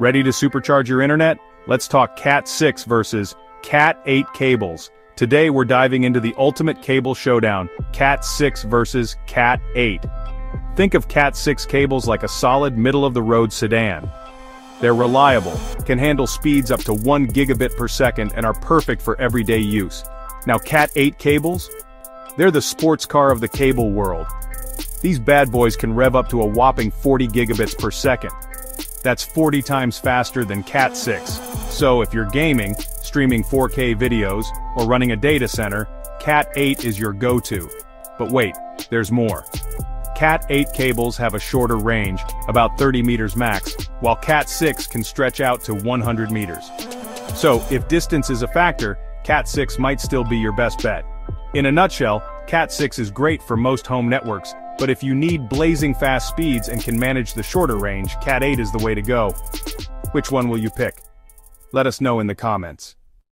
Ready to supercharge your internet? Let's talk CAT6 versus CAT8 cables. Today we're diving into the ultimate cable showdown, CAT6 versus CAT8. Think of CAT6 cables like a solid middle-of-the-road sedan. They're reliable, can handle speeds up to 1 gigabit per second and are perfect for everyday use. Now CAT8 cables? They're the sports car of the cable world. These bad boys can rev up to a whopping 40 gigabits per second. That's 40 times faster than CAT6. So if you're gaming, streaming 4K videos, or running a data center, CAT8 is your go-to. But wait, there's more. CAT8 cables have a shorter range, about 30 meters max, while CAT6 can stretch out to 100 meters. So if distance is a factor, CAT6 might still be your best bet. In a nutshell, CAT6 is great for most home networks, but if you need blazing fast speeds and can manage the shorter range, CAT8 is the way to go. Which one will you pick? Let us know in the comments.